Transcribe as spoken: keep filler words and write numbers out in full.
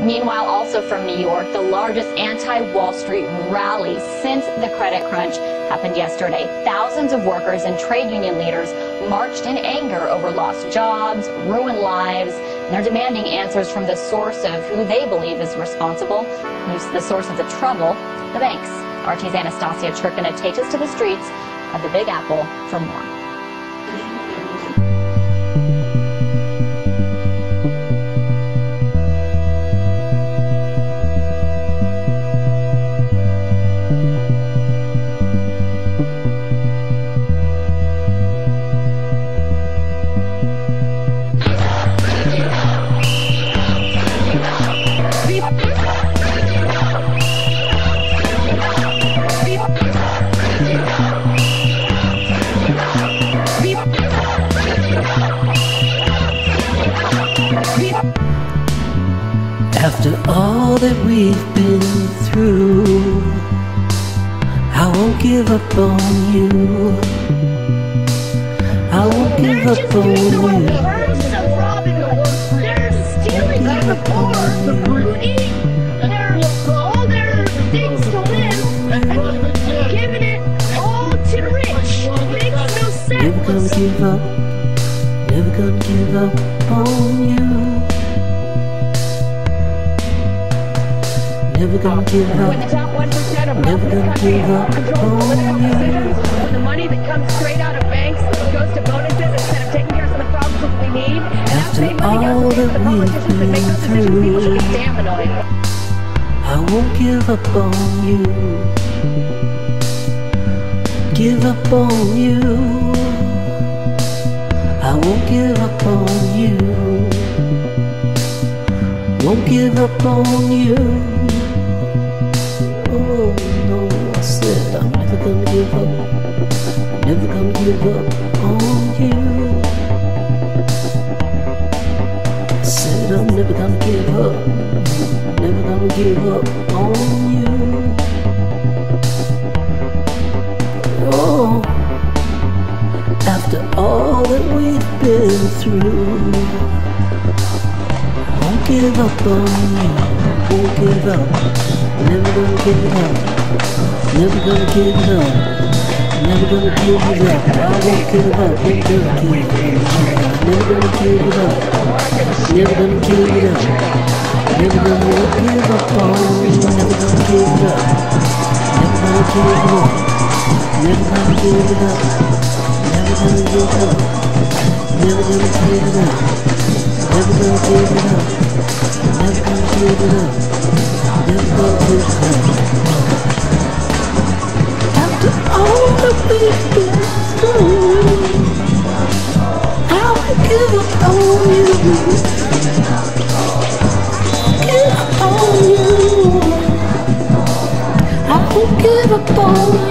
Meanwhile, also from New York, the largest anti-Wall Street rally since the credit crunch happened yesterday. Thousands of workers and trade union leaders marched in anger over lost jobs, ruined lives. They're demanding answers from the source of who they believe is responsible, who's the source of the trouble, the banks. R T's Anastasia Cherkina takes us to the streets of the Big Apple for more. After all that we've been through, I won't give up on you. I won't give up on you. They're stealing from the poor, the greedy. There's all their things to live, and giving it all to the rich. It makes no sense. Never gonna give up. Never gonna give up on you. Never gonna give up. When the top one percent of never gonna give up controls political decisions, when the money that comes straight out of banks goes to bonuses instead of taking care of some of the problems that we need, and after that money goes to the politicians that make those decisions, people should get damn annoyed. I won't give up on you. Give up on you. I won't give up on you. Won't give up on you. I'm never gonna give up, never gonna give up on you. I said I'm never gonna give up, never gonna give up on you. Oh, after all that we've been through, I won't give up on you, won't give up. Never gonna give it up. Never gonna give it up. Never gonna give it up. I won't give up. Never gonna give it up. Never gonna give it up. Never gonna give it up. Never gonna give up on you. Never gonna give it up. Never gonna give it up. Never gonna give it up. Never gonna give it up. Never gonna give it up. Never gonna give it up. Never gonna give it up. After all that we've been through, I won't give up on you. Give up on you. I won't give up on you.